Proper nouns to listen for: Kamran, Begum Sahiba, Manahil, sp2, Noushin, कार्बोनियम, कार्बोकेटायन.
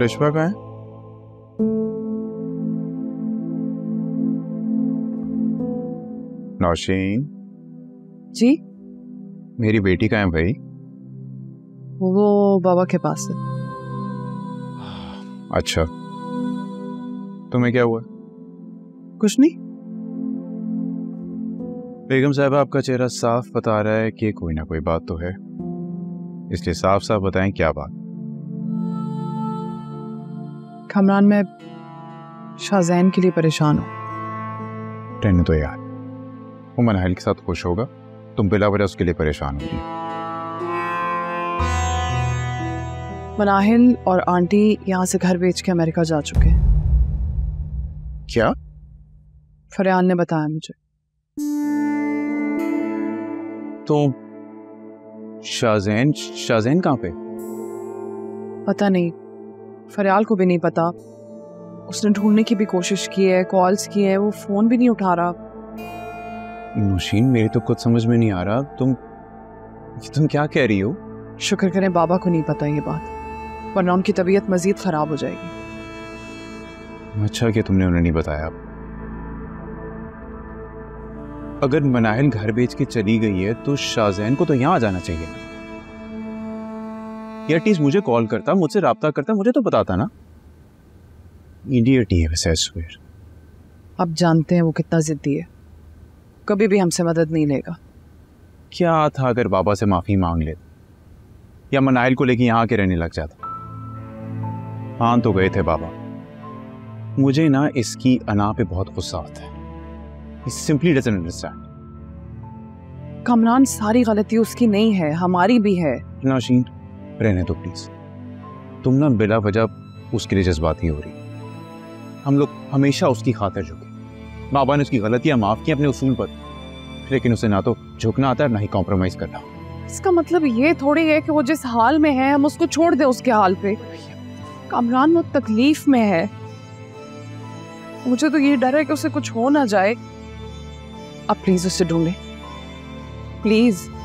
रेशमा कहाँ है? नौशीन जी, मेरी बेटी कहाँ है भाई? वो बाबा के पास है। अच्छा, तुम्हें क्या हुआ? कुछ नहीं। बेगम साहिबा, आपका चेहरा साफ बता रहा है कि कोई ना कोई बात तो है, इसलिए साफ साफ बताएं क्या बात। कमरान, मैं शाहजैन के लिए परेशान हूँ। रहने तो यार, वो मनाहिल के साथ खुश होगा, तुम बिला वजह उसके लिए परेशान होगी। मनाहिल और आंटी यहाँ से घर बेच के अमेरिका जा चुके हैं। क्या? फरयान ने बताया मुझे। तो शाहजैन कहाँ पे? पता नहीं, फरयाल को भी नहीं पता। उसने ढूंढने की भी कोशिश की है, कॉल्स किए हैं, वो फोन भी नहीं उठा रहा। नौशीन, मेरे तो कुछ समझ में नहीं आ रहा, तुम क्या कह रही हो? शुक्र करें बाबा को नहीं पता ये बात, वरना उनकी तबीयत मजीद खराब हो जाएगी। अच्छा कि तुमने उन्हें नहीं बताया। अगर मनाहिल घर बेच के चली गई है तो शाहजैन को तो यहाँ आ जाना चाहिए ना, या एटलीस्ट मुझे कॉल करता, मुझसे राब्ता करता, मुझे तो बताता ना। इडियट ही है वैसे स्क्वायर। अब जानते हैं वो कितना जिद्दी है, कभी भी हमसे मदद नहीं लेगा। क्या था अगर बाबा से माफ़ी मांग ले या मनाहिल को लेके यहाँ आके रहने लग जाता। हाँ तो गए थे बाबा। मुझे ना इसकी अना पे बहुत गुस्सा आता है। He simply doesn't understand. Kamran, सारी गलती उसकी नहीं है, हमारी भी है। नौशीन, रहने दो प्लीज। तुम ना बिला वजह उसके लिए जज्बाती हो रही। हम लोग हमेशा उसकी खातिर झुके। बाबा ने उसकी गलतियां माफ की अपने उसूल पर, लेकिन उसे ना तो झुकना आता है ना ही कॉम्प्रोमाइज करना। इसका मतलब ये थोड़ी है कि वो जिस हाल में है हम उसको छोड़ दे उसके हाल पे। कमरान वो तकलीफ में है, मुझे तो ये डर है कि उसे कुछ हो ना जाए। आप प्लीज उससे ढूंढें, प्लीज।